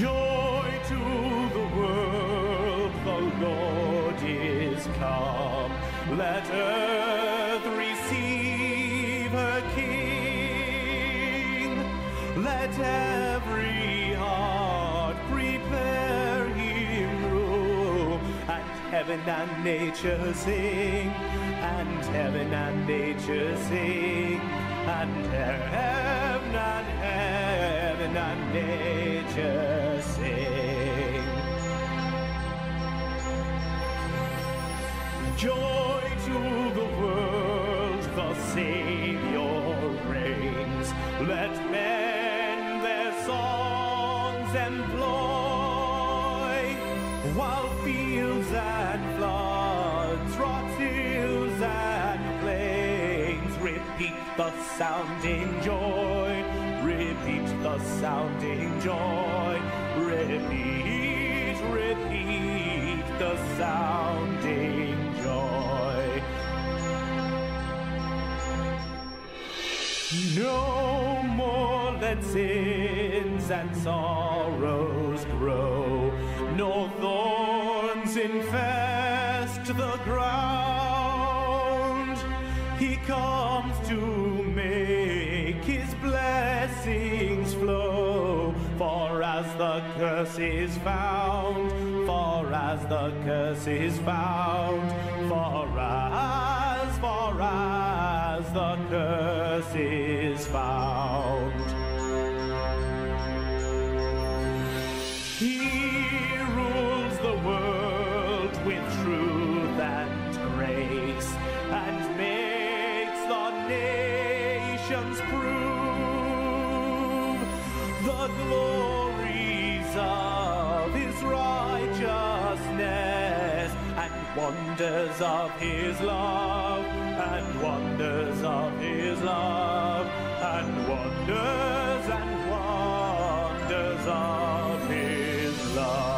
Joy to the world, the Lord is come. Let earth receive her King. Let every heart prepare him room. And heaven and nature sing. And heaven and nature sing. And heaven and heaven and nature. Joy to the world, the Savior reigns. Let men their songs employ, while fields and floods, rocks, hills and plains repeat the sounding joy, repeat the sounding joy, repeat, repeat the sounding joy. No more let sins and sorrows grow, nor thorns infest the ground. He comes to make his blessings flow, for as the curse is found, for as the curse is found, for as the curse is found. He rules the world with truth and grace, and makes the nations prove the glories of his righteousness, and wonders of his love, and wonders of his love, and wonders of his love.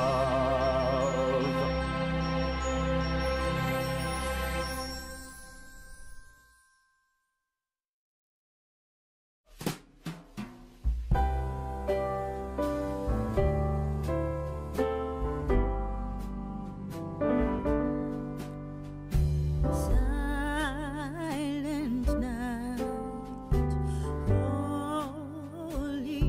Silent night, holy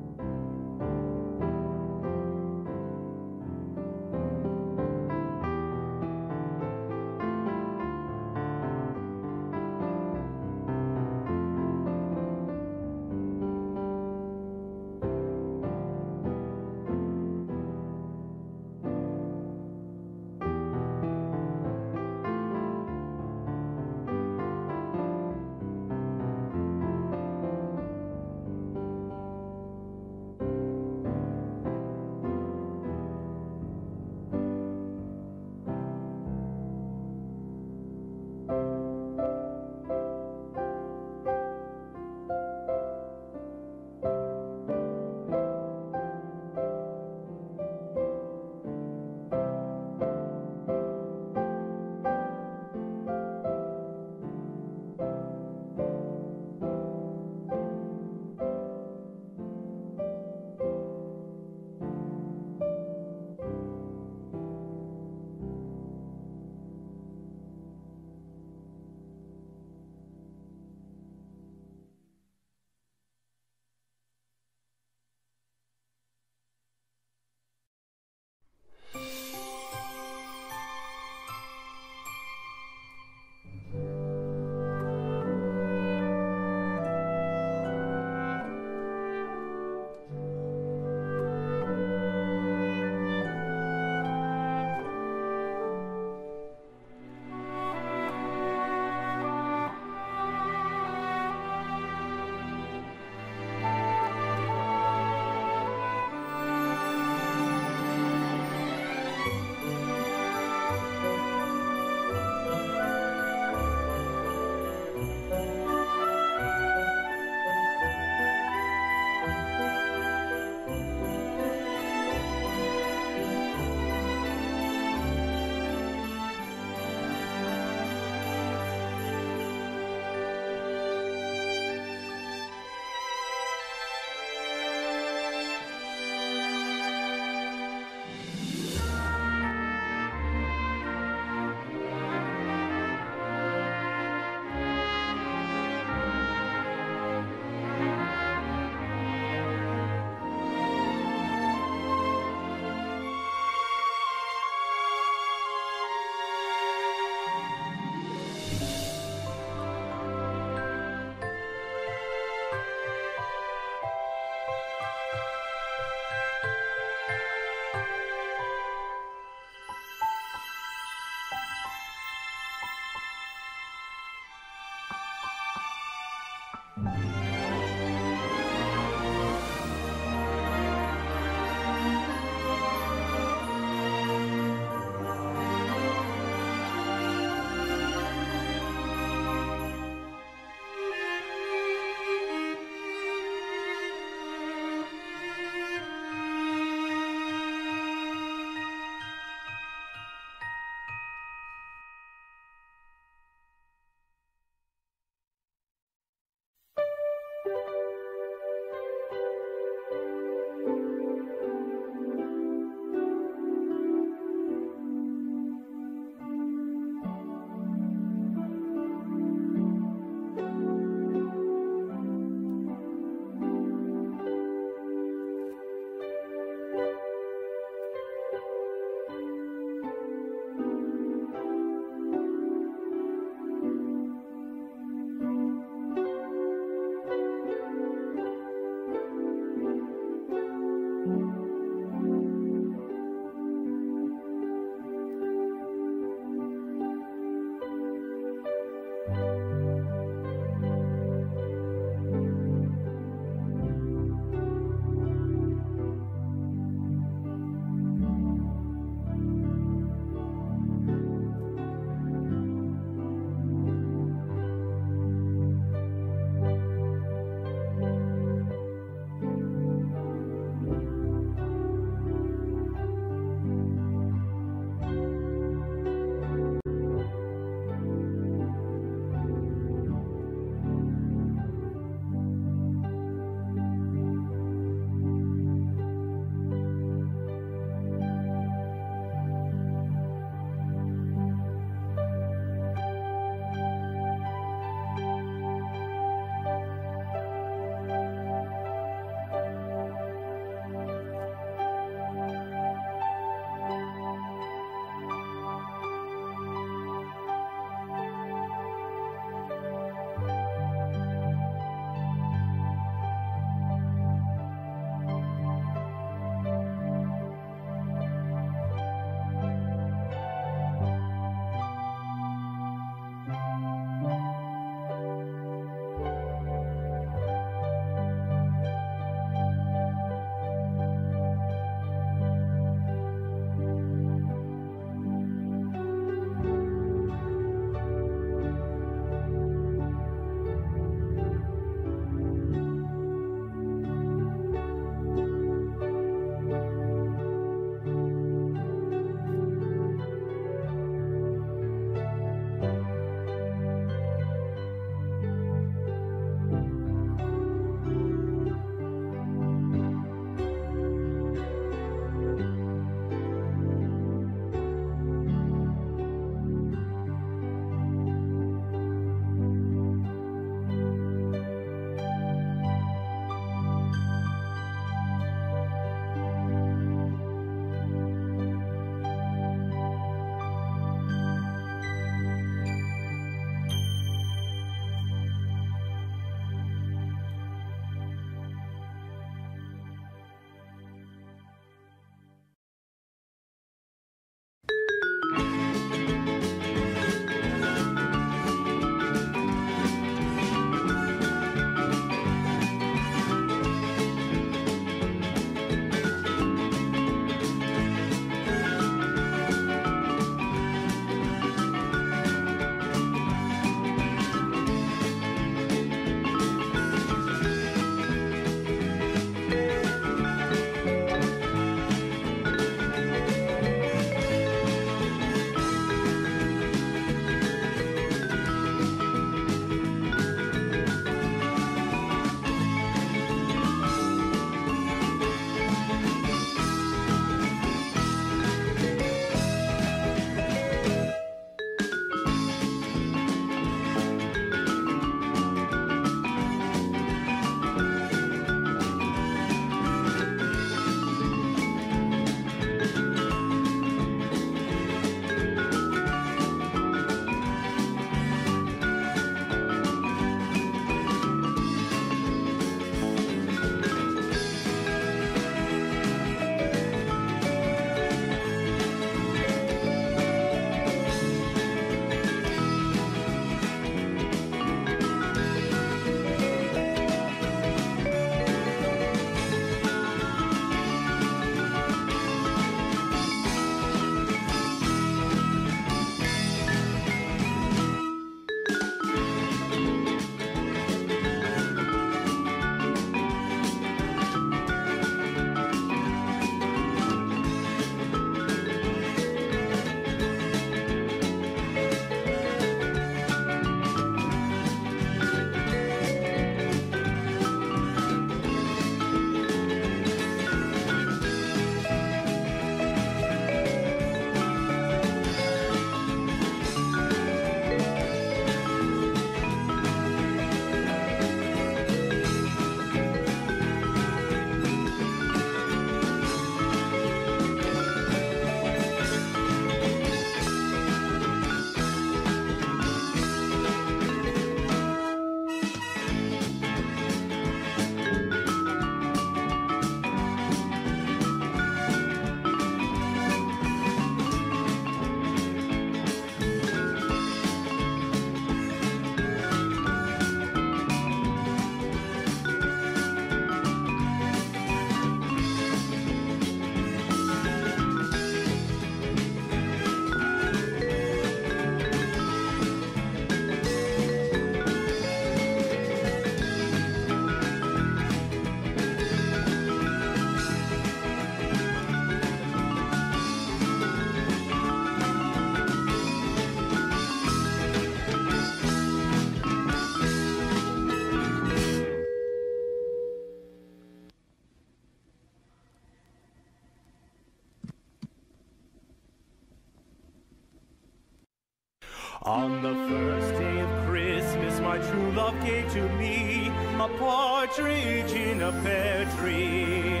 On the first day of Christmas, my true love gave to me a partridge in a pear tree.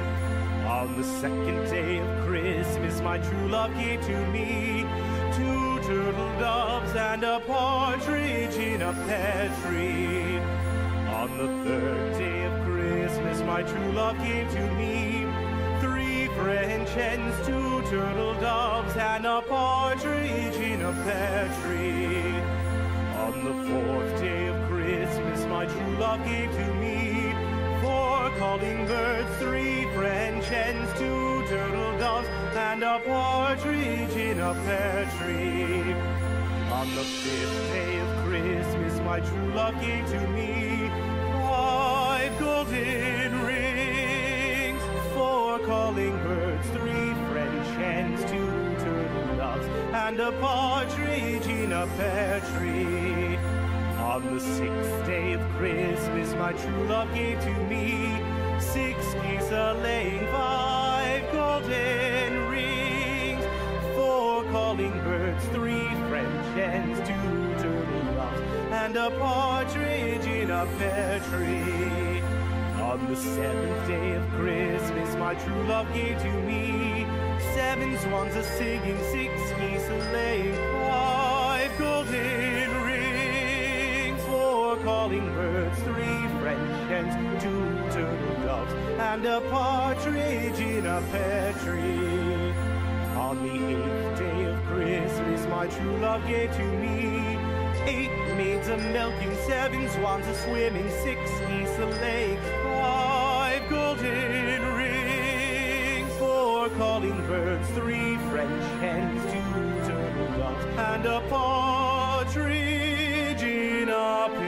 On the second day of Christmas, my true love gave to me two turtle doves and a partridge in a pear tree. On the third day of Christmas, my true love gave to me three French hens, two turtle doves, and a partridge in a pear tree. On the fourth day of Christmas, my true love gave to me four calling birds, three French hens, two turtle doves, and a partridge in a pear tree. On the fifth day of Christmas, my true love gave to me five golden rings, four calling birds, three French hens, two turtle doves, and a partridge in a pear tree. On the sixth day of Christmas, my true love gave to me six geese a-laying, five golden rings, four calling birds, three French hens, two turtle doves, and a partridge in a pear tree. On the seventh day of Christmas, my true love gave to me seven swans a-singing, six geese a-laying, five golden rings, four calling birds, three French hens, two turtle doves, and a partridge in a pear tree. On the eighth day of Christmas, my true love gave to me eight maids a-milking, seven swans a-swimming, six geese a-laying, five golden rings, four calling birds, three French hens, two turtle doves, and a partridge in a pear tree.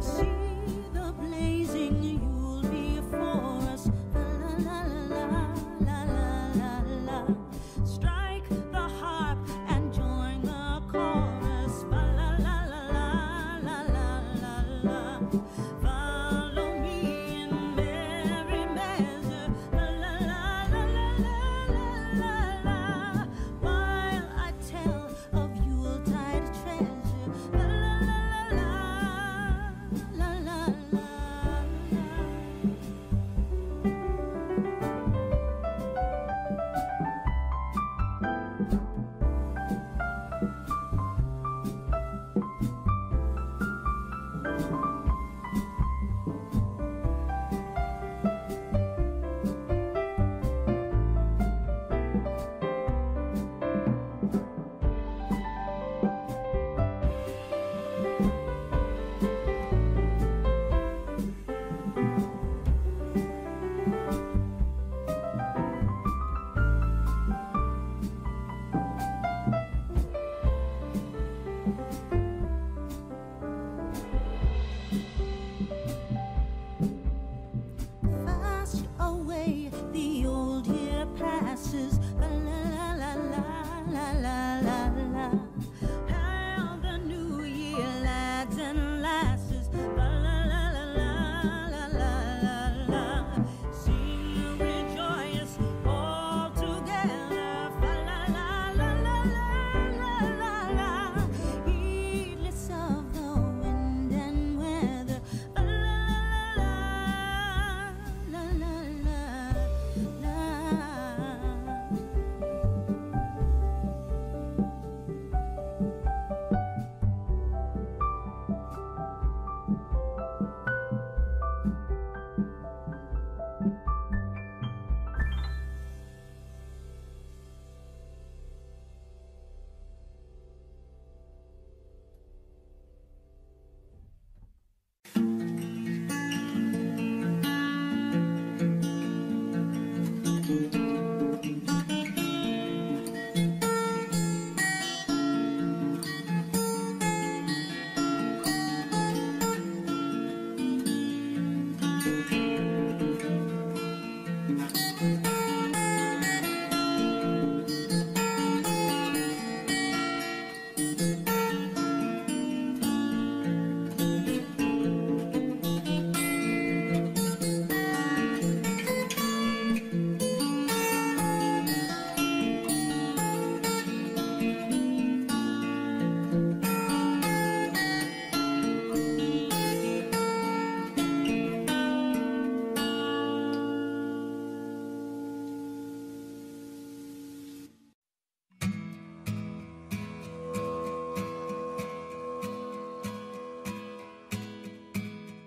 See the blazing, you'll be for us, la la la la.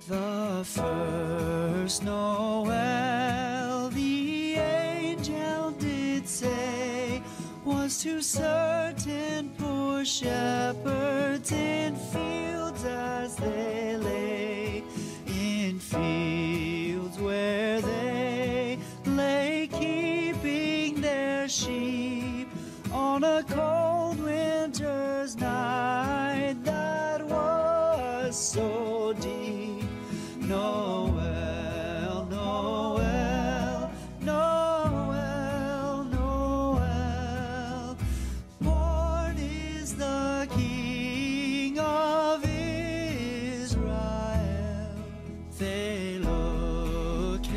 The first Noel the angel did say was to certain poor shepherds in fields as they lay, in fields where they lay keeping their sheep on a cold winter's night that was so deep. Noel, Noel, Noel, Noel, born is the King of Israel. They looked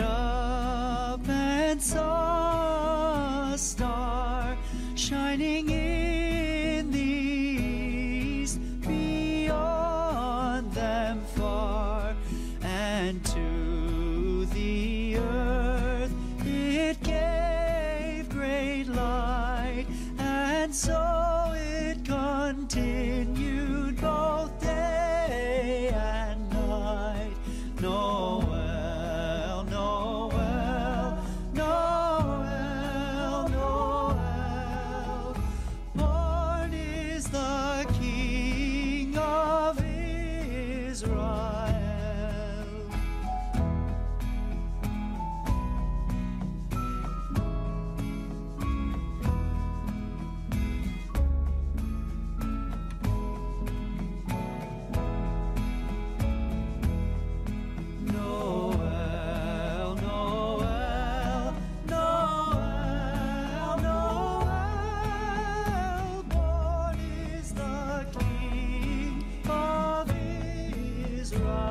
up and saw a star shining in the east, beyond them far. And to the earth it gave great light, and so it continued both day and night. Noel, Noel, Noel, Noel, born is the King of Israel. Right.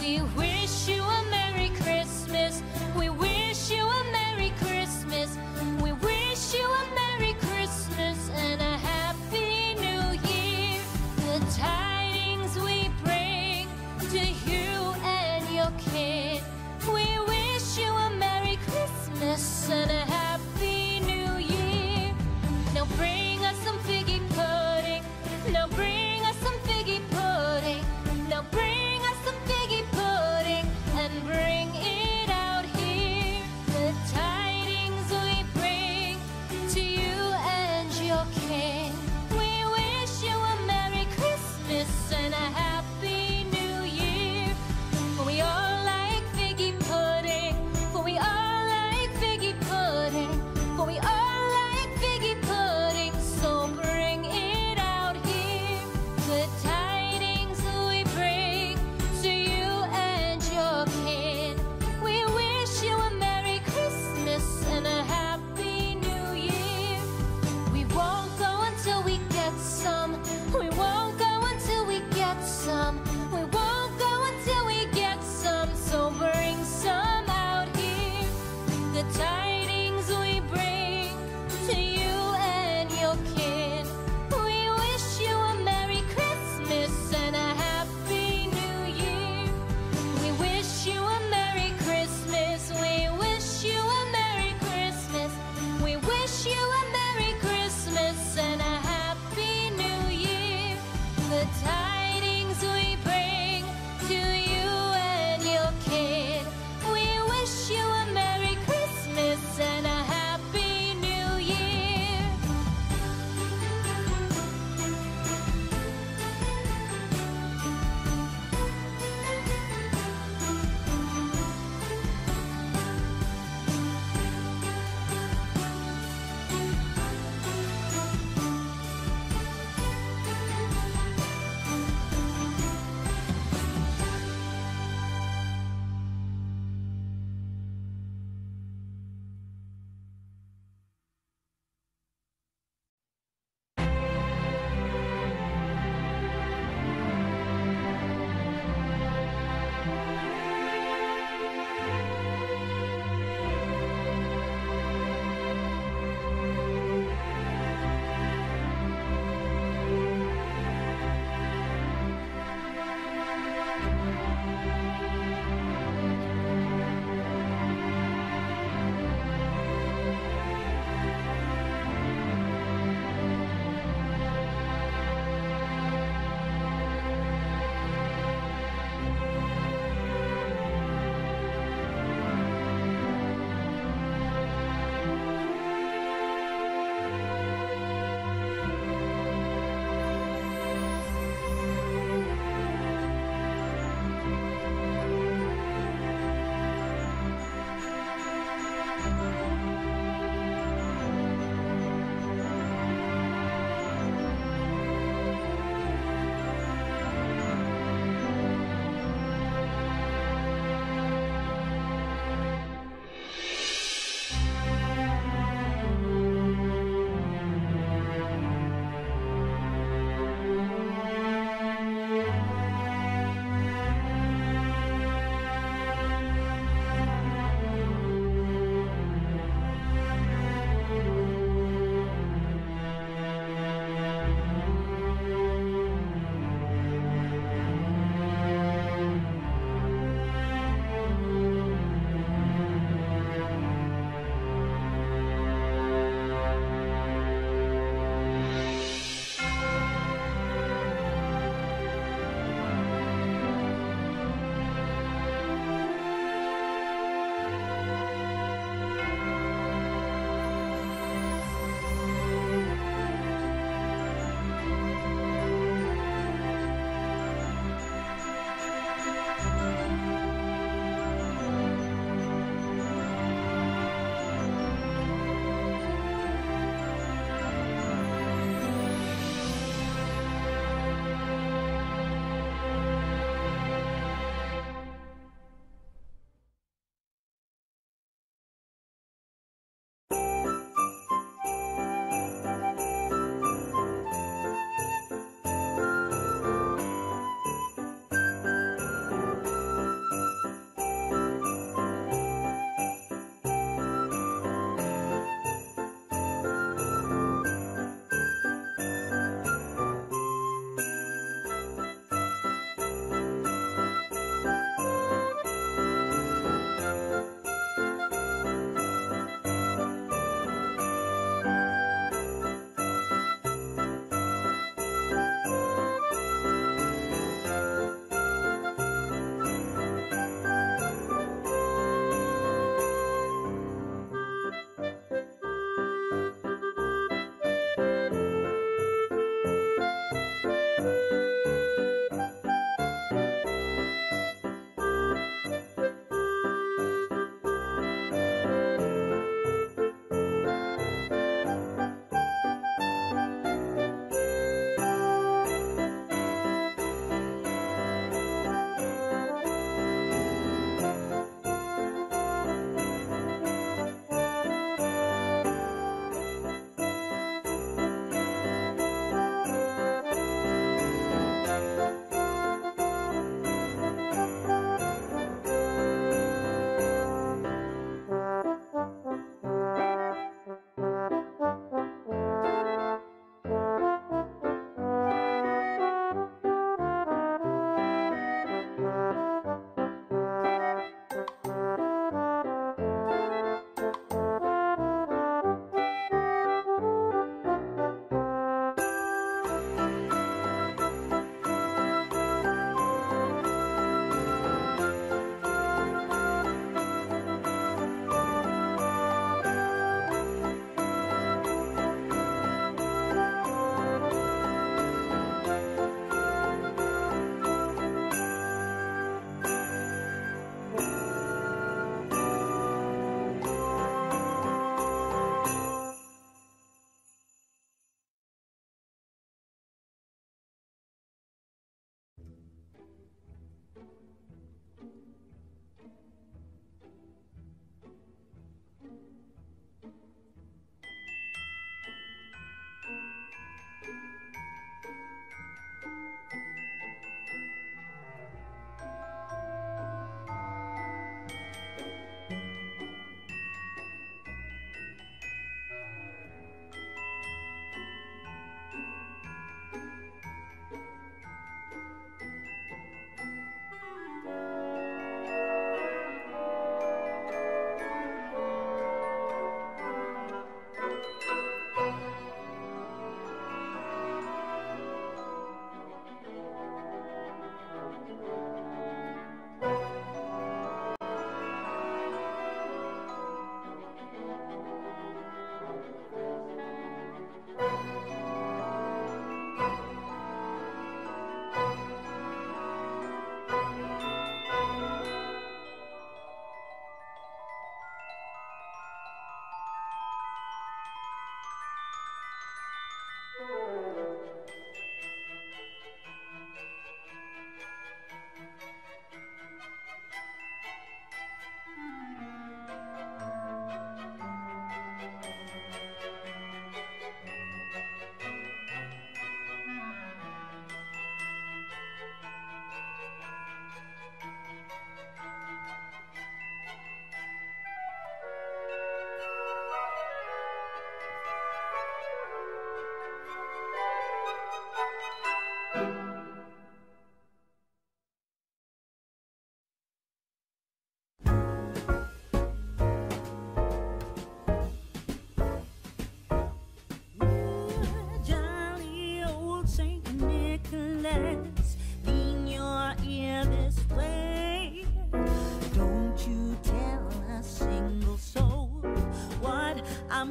We wish you a Merry Christmas. We wish you a Merry Christmas. We wish you a Merry Christmas and a Happy New Year. The tidings we bring to you and your kid. We wish you a Merry Christmas and a Happy New Year. Now bring us some figgy pudding. Now bring us some figgy pudding. Now bring us some figgy pudding.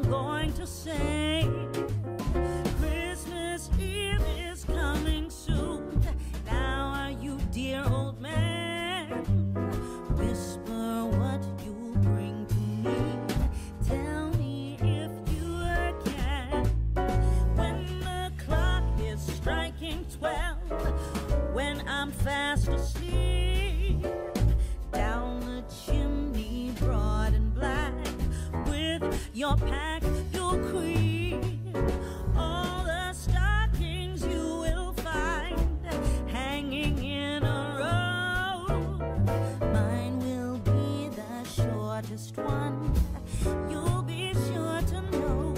I'm going to sing. Christmas Eve is coming soon. Now are you, dear old man? Whisper what you bring to me. Tell me if you can. When the clock is striking 12, when I'm fast asleep, down the chimney broad and black, with your pack you'll creep. All the stockings you will find hanging in a row. Mine will be the shortest one. You'll be sure to know.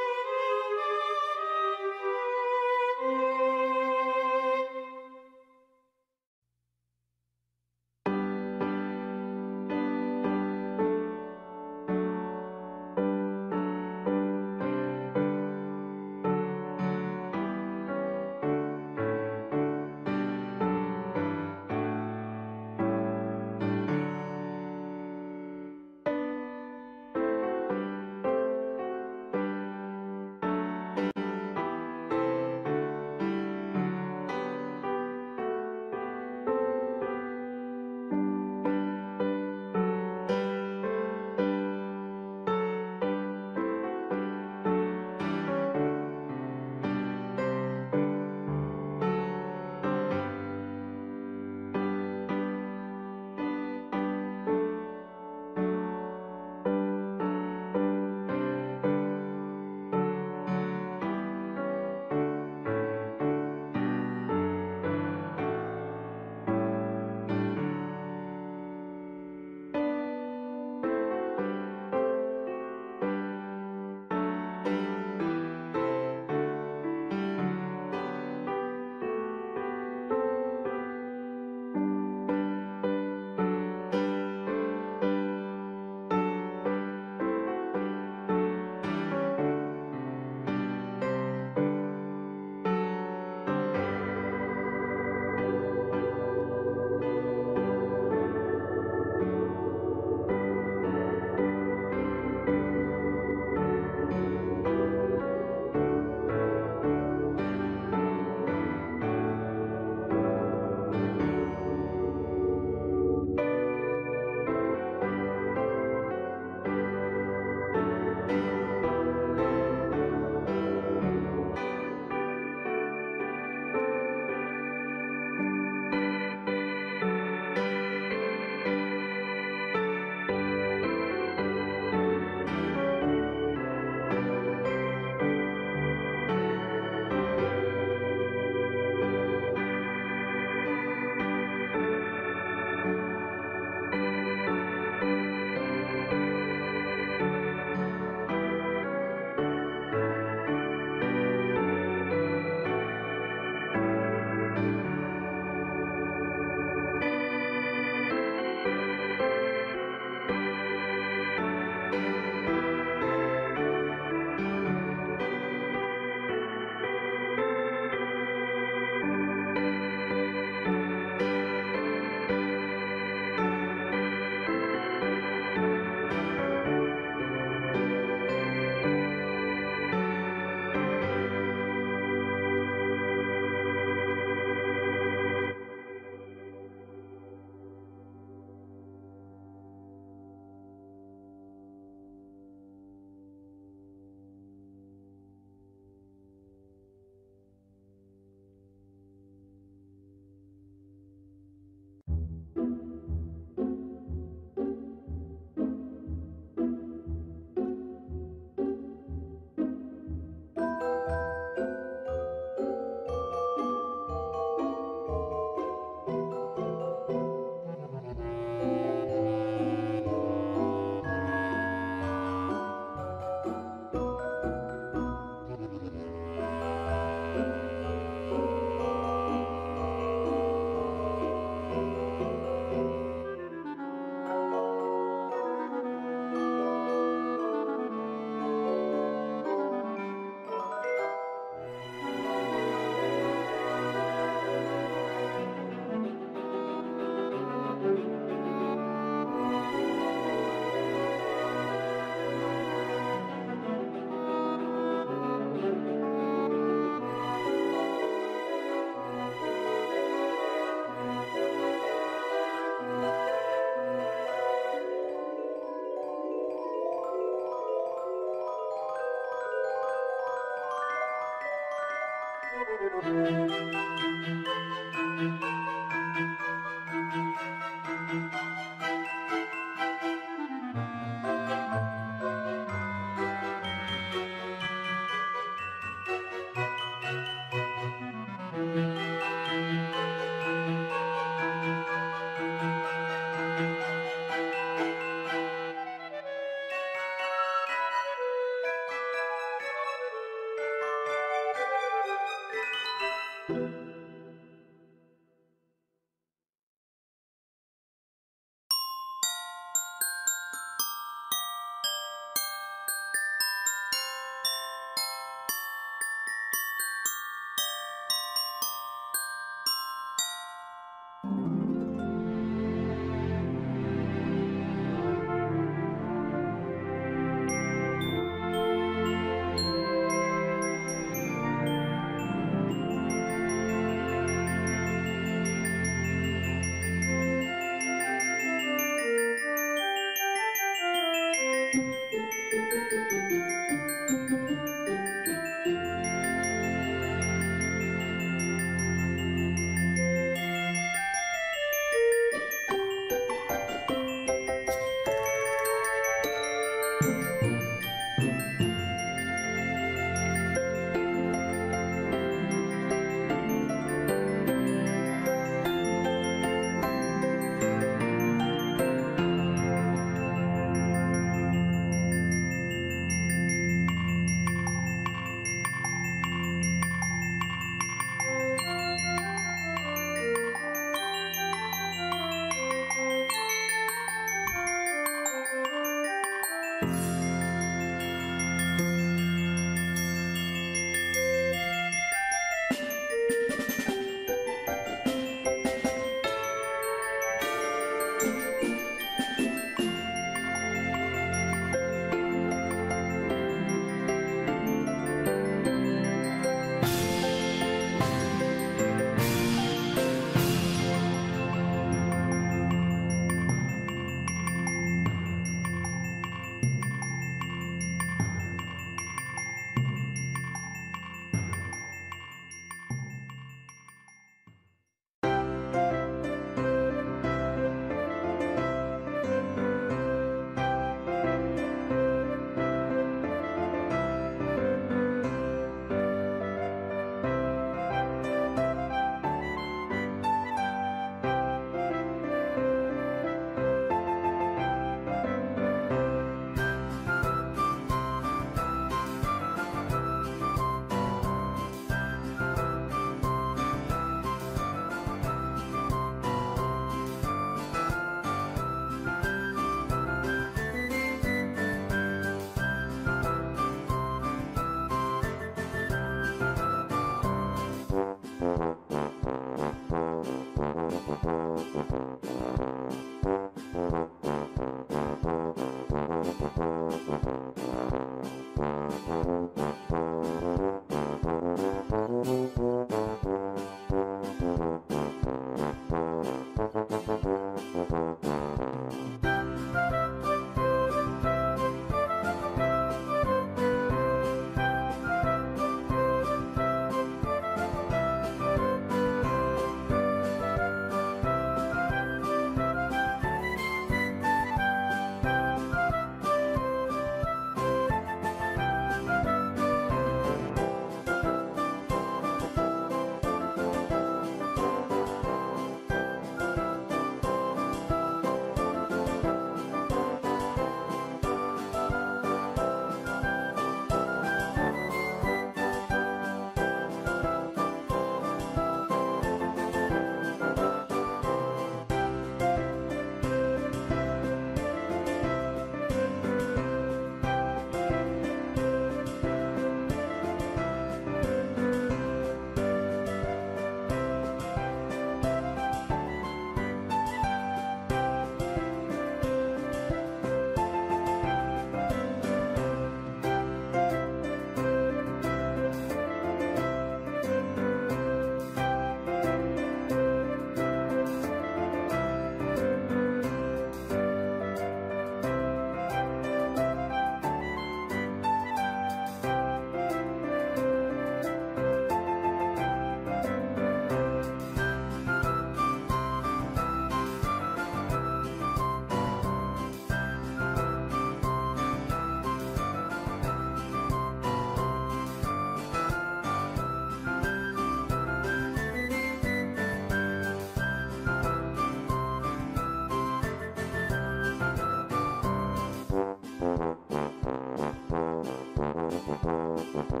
Born to be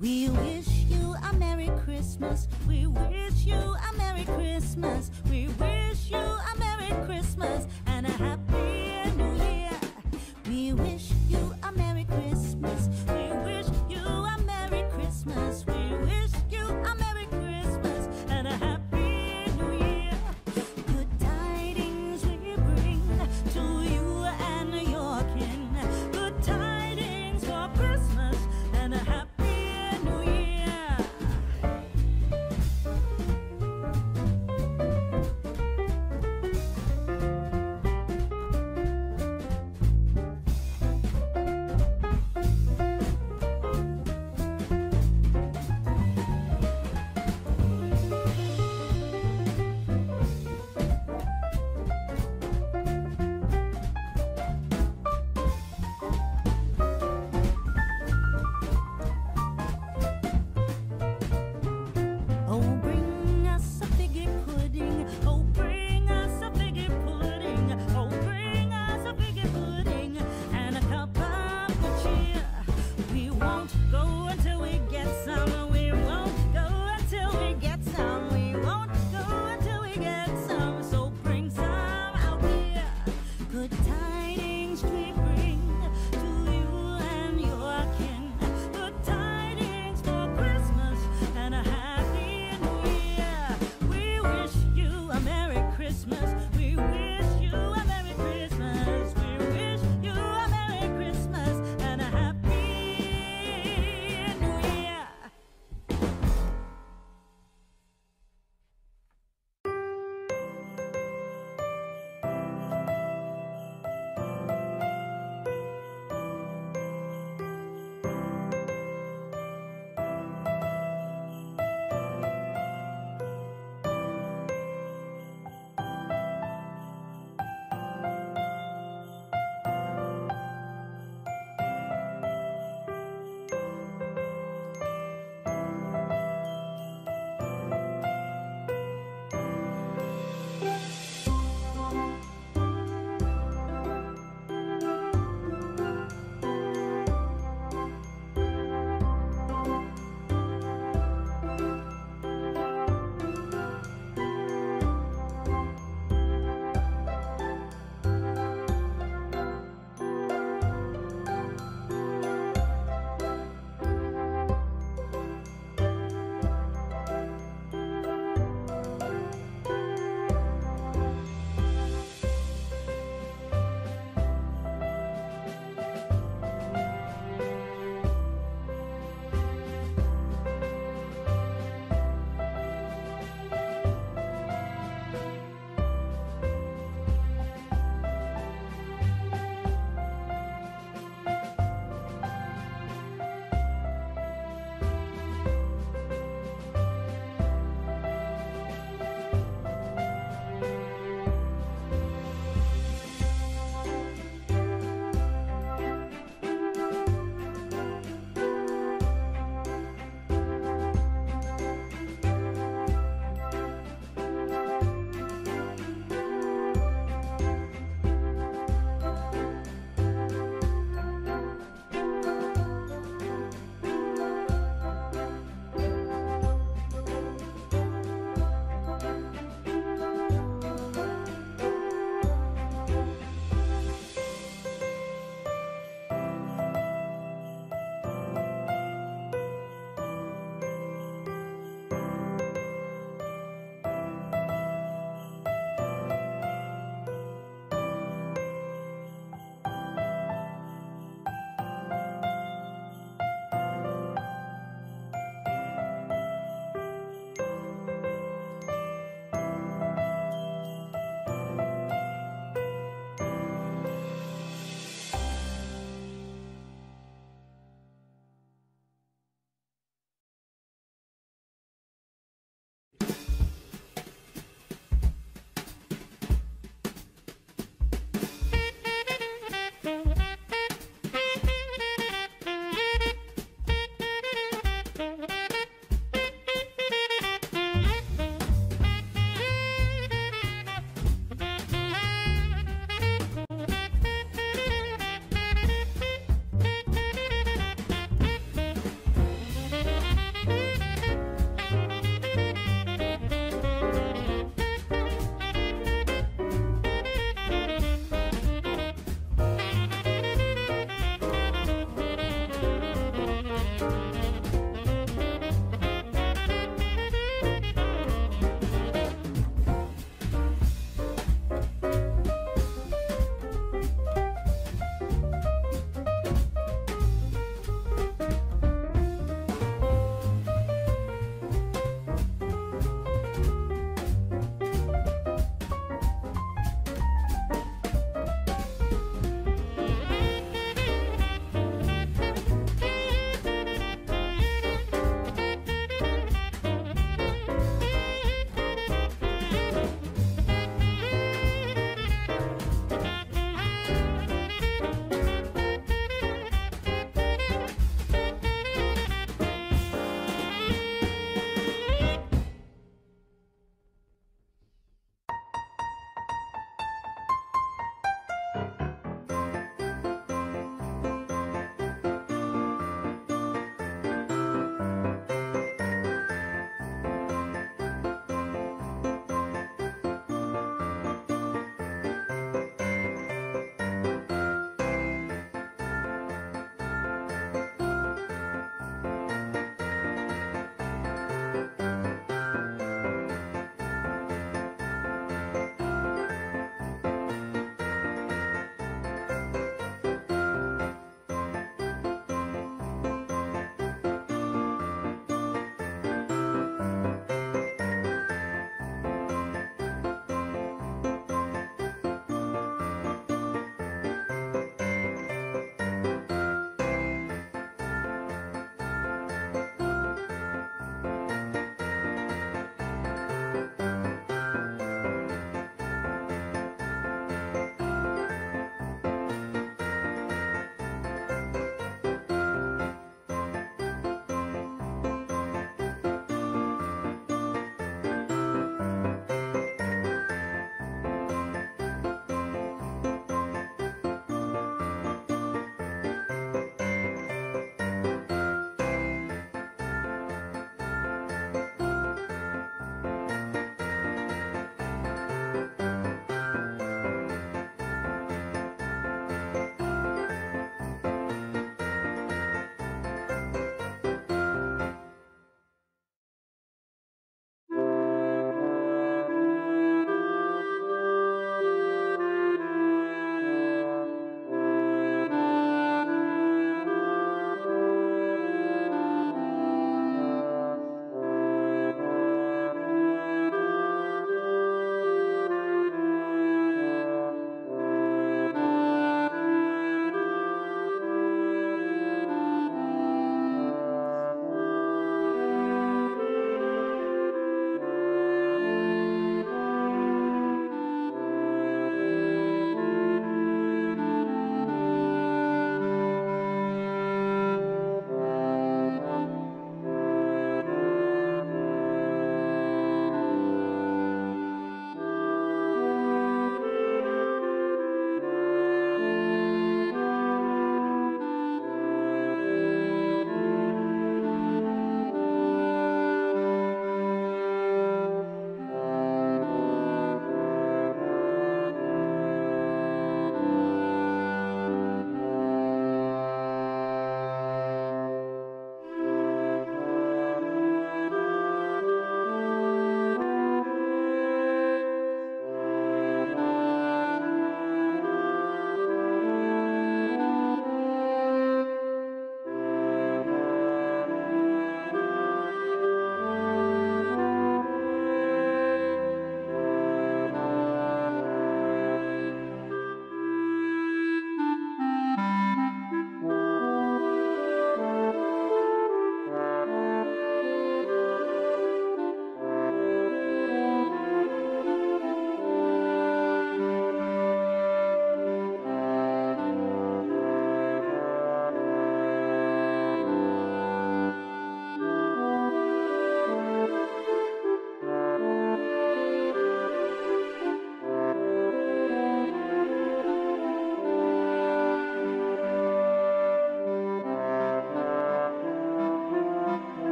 We wish you a Merry Christmas. We wish you a Merry Christmas. We wish you a Merry Christmas and a Happy New Year. We wish you a Merry Christmas. We wish you a Merry Christmas. We wish you a Merry Christmas and a Happy New Year. Good tidings we bring to you and your kin. Good tidings for Christmas and a Happy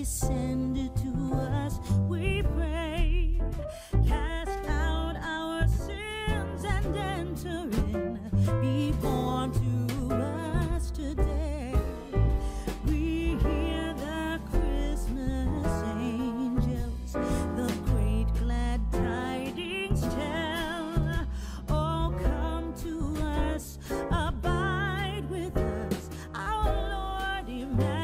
descended to us, we pray. Cast out our sins and enter in. Be born to us today. We hear the Christmas angels, the great glad tidings tell. Oh, come to us, abide with us, our Lord Emmanuel.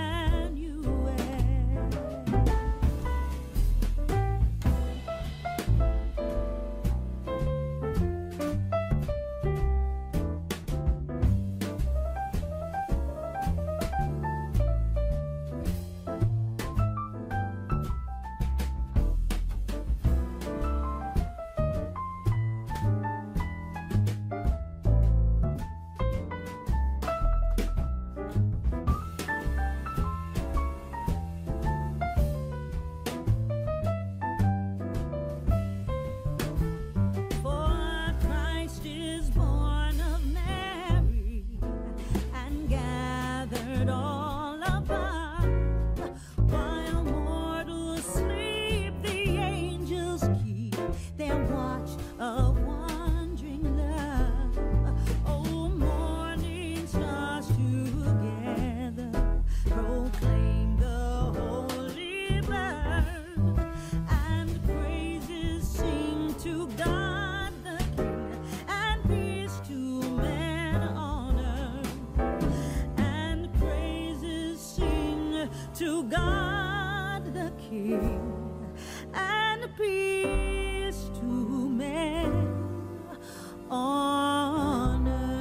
To God the King, and peace to men on earth.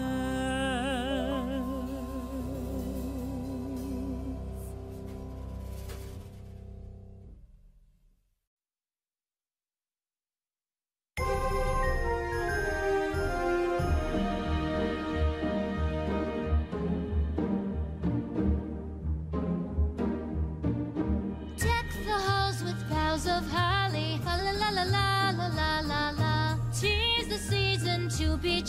Of holly, la la la la la la la la. 'Tis the season to be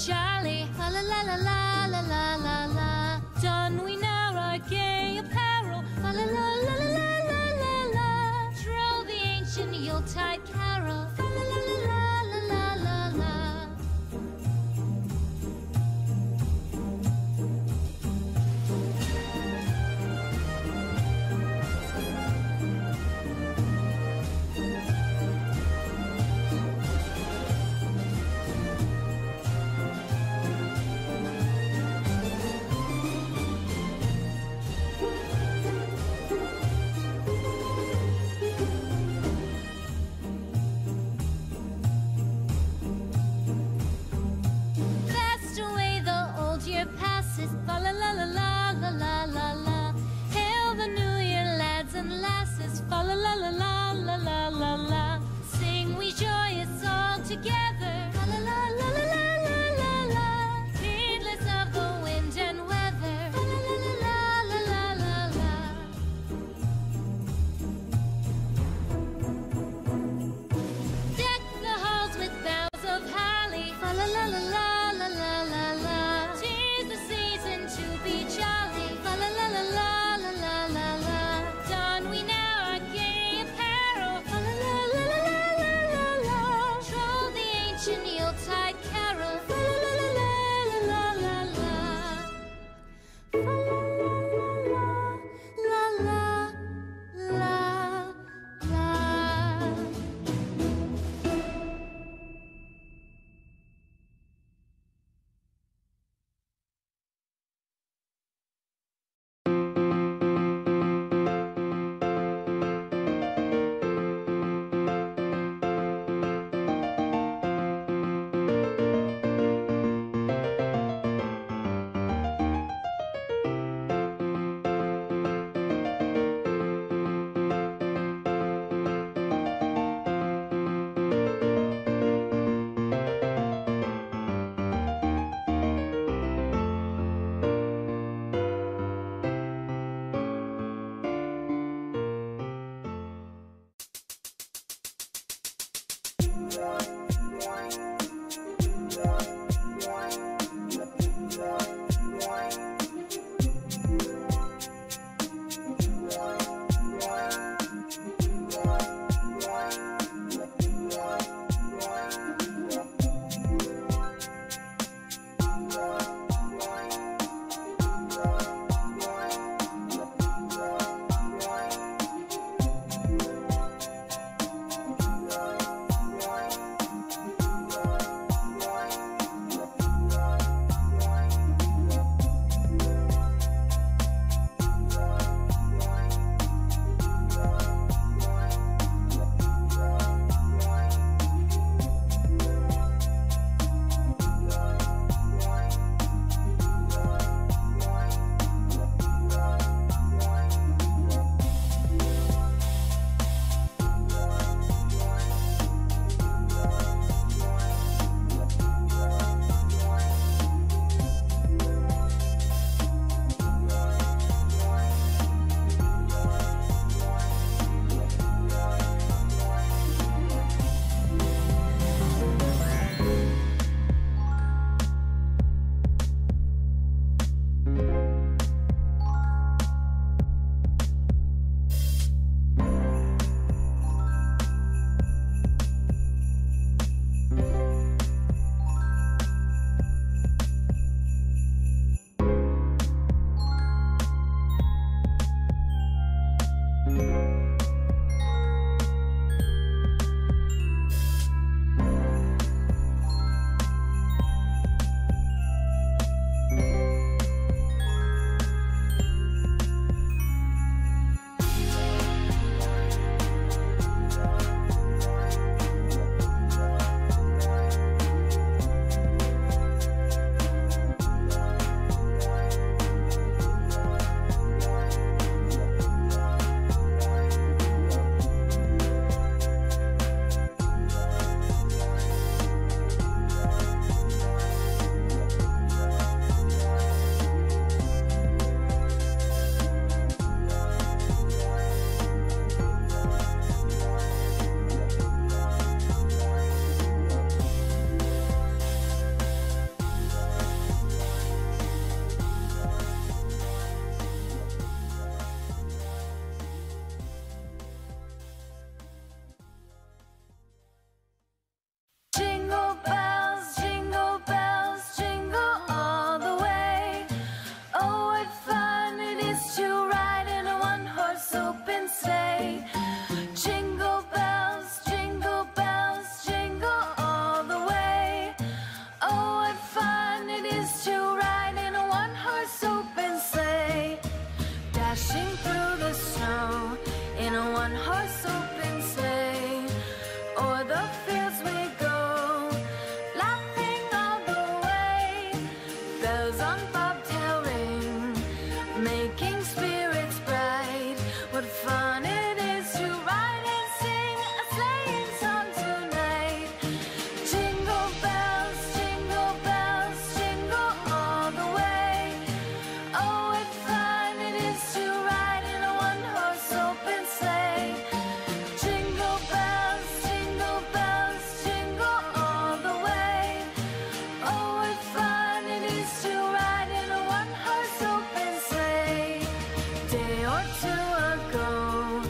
ago,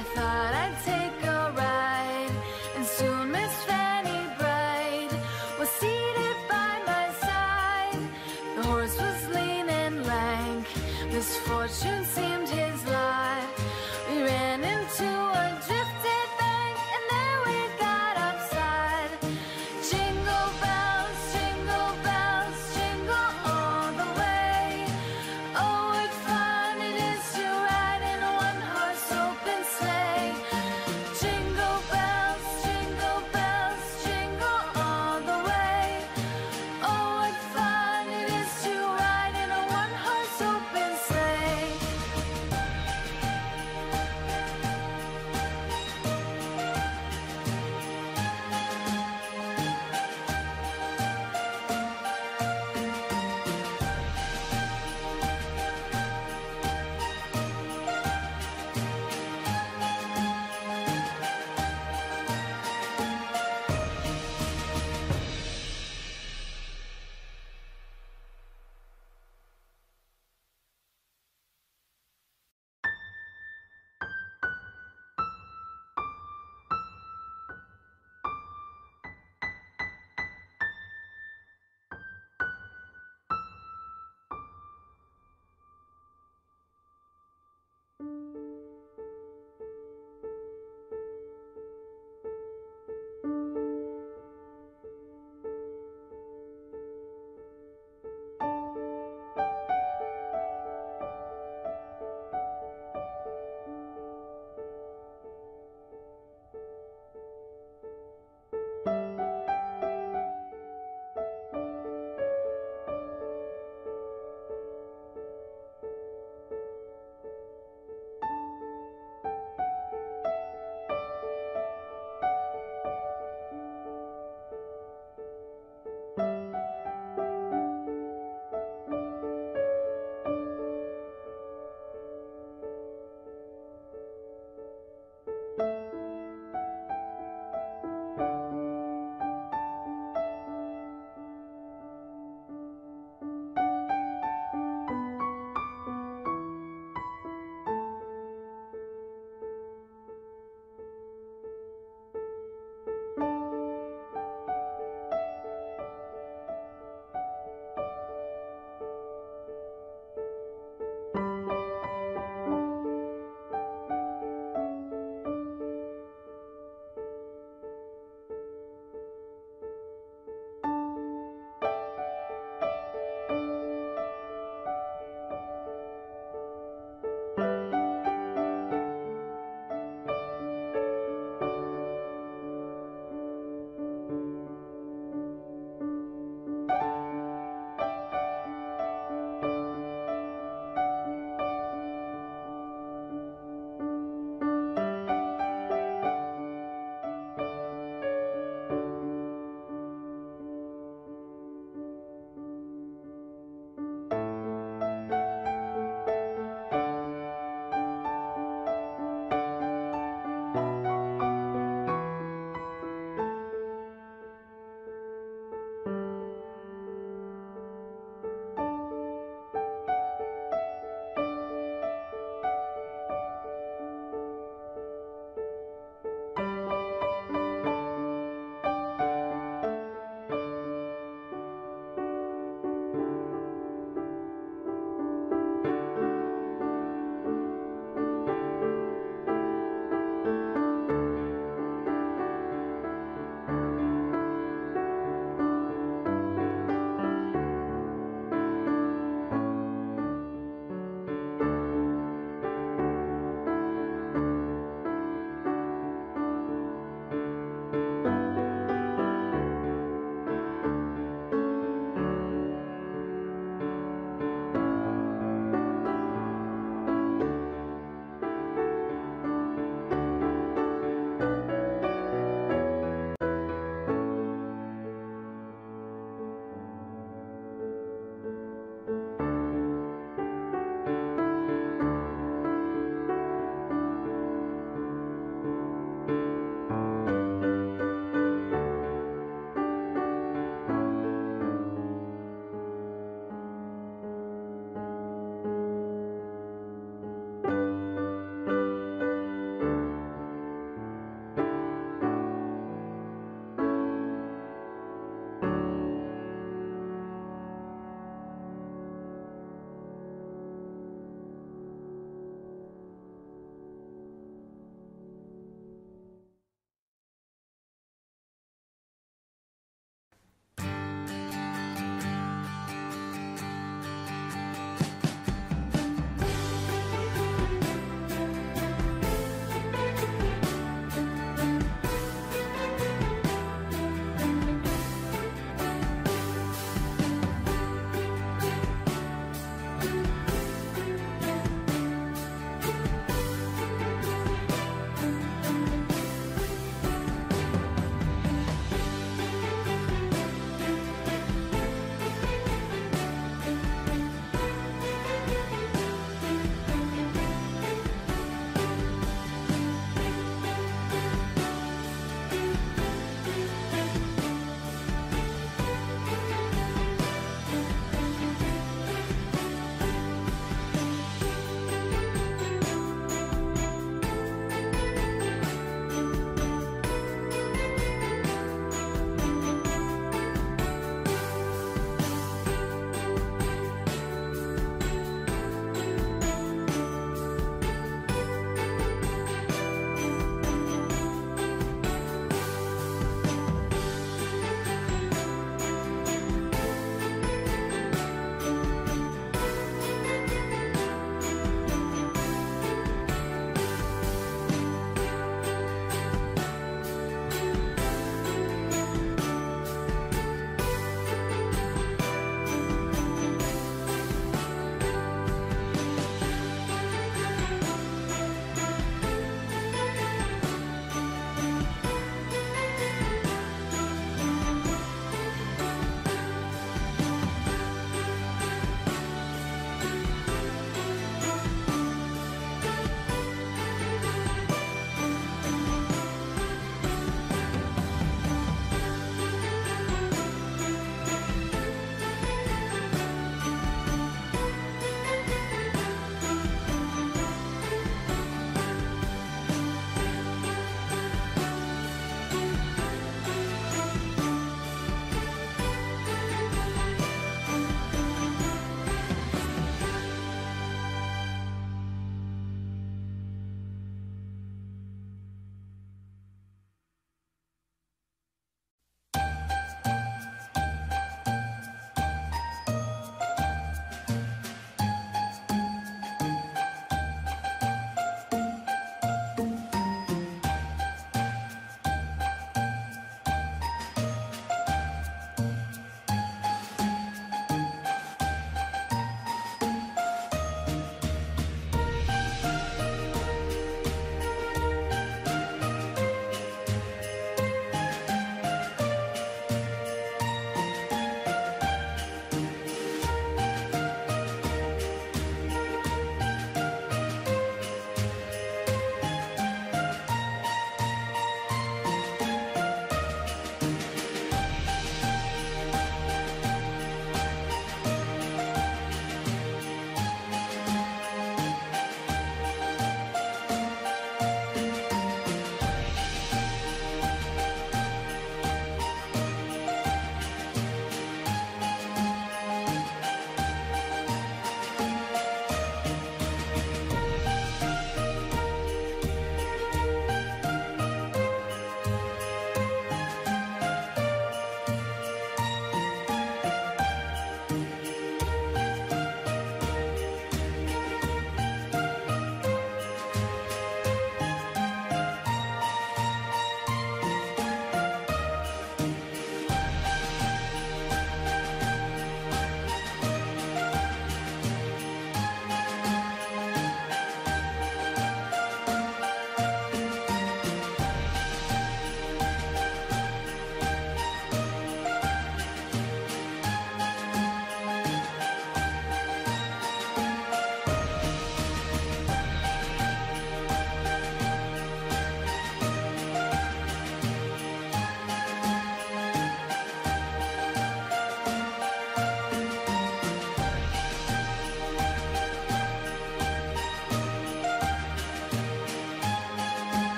I thought I'd take a ride, and soon Miss Fanny Bright was seated by my side. The horse was lean and lank, misfortune seemed his lot. We ran into a drifted bank, and there we got upside. Jingle bells, jingle bells, jingle all the way. Oh, what fun it is to ride in a one-horse open sleigh.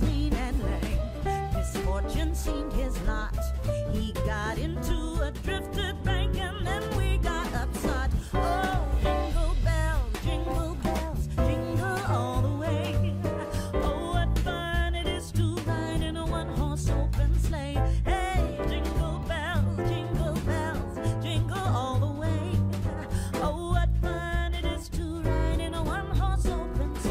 was lean and lank. Misfortune seemed his lot. He got into a drifter bank, and then we got upset. Oh, jingle bells, jingle all the way. Oh, what fun it is to ride in a one-horse open sleigh. Hey, jingle bells, jingle all the way. Oh, what fun it is to ride in a one-horse open sleigh.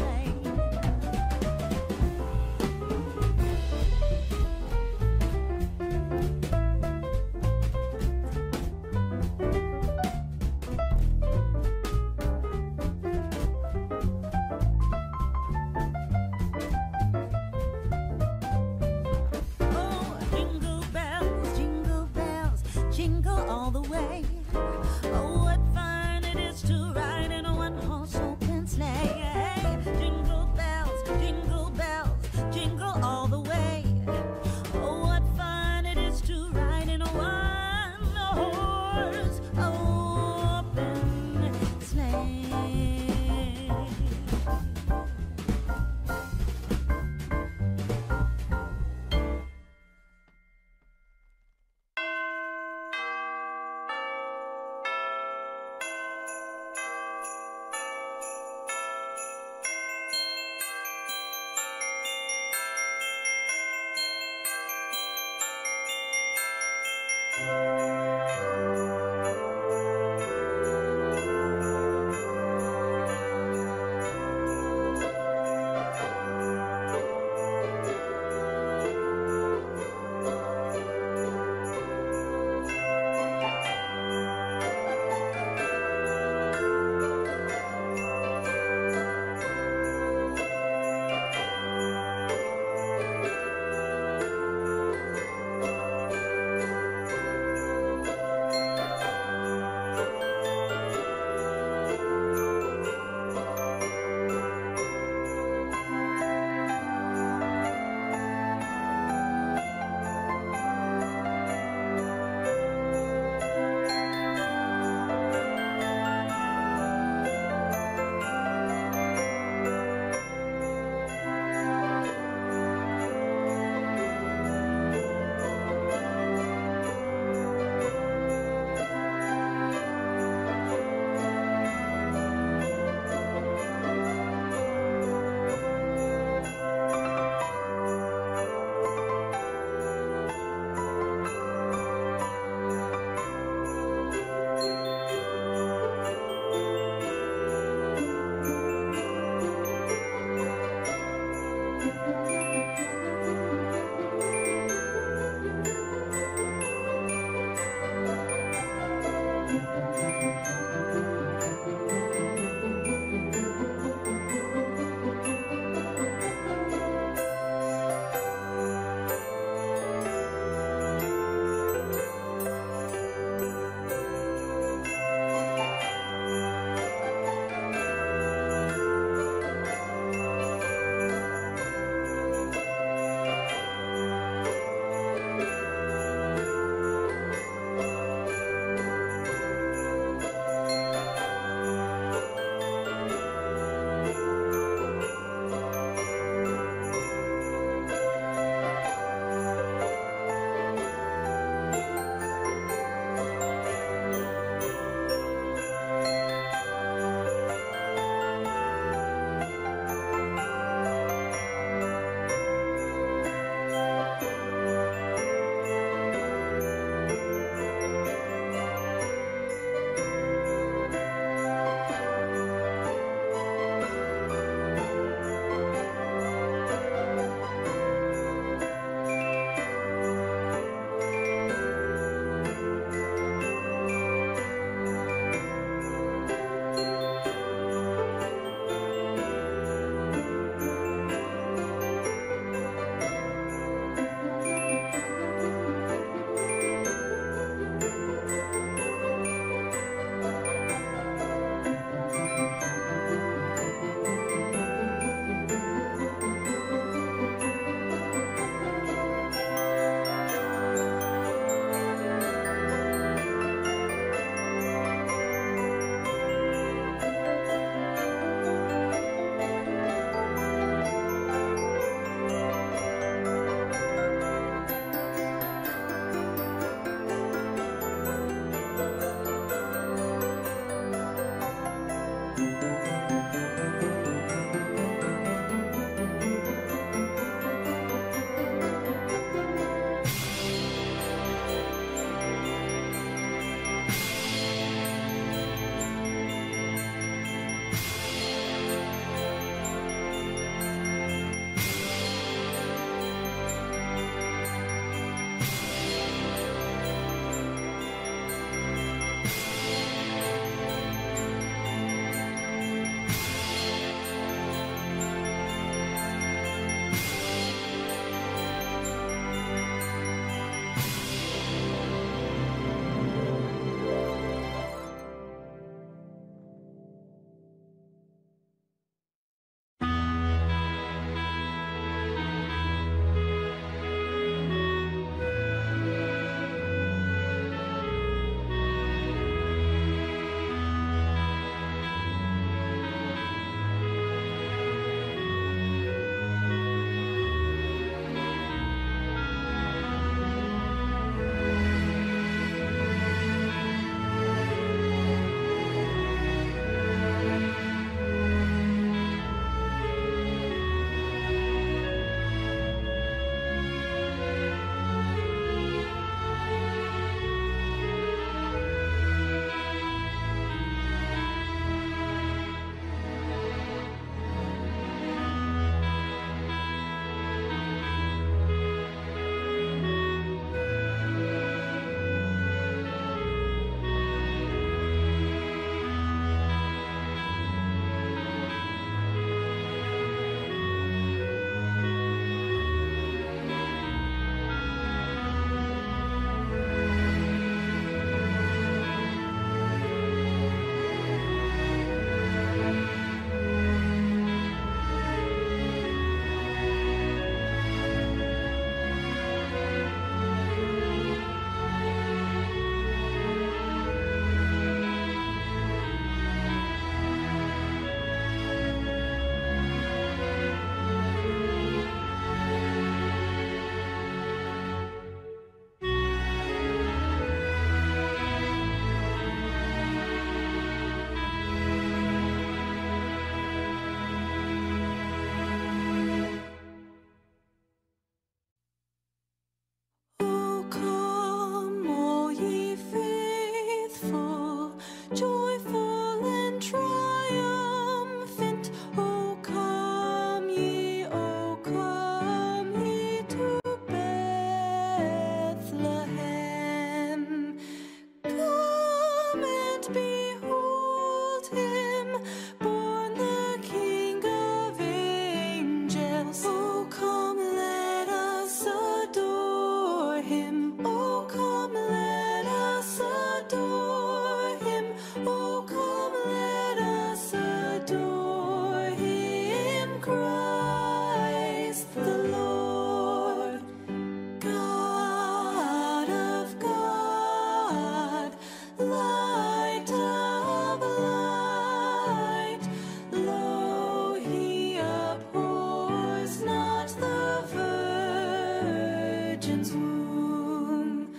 virgin's womb.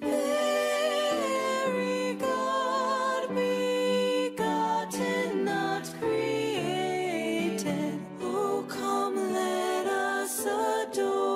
Mary, God begotten, not created, oh come let us adore.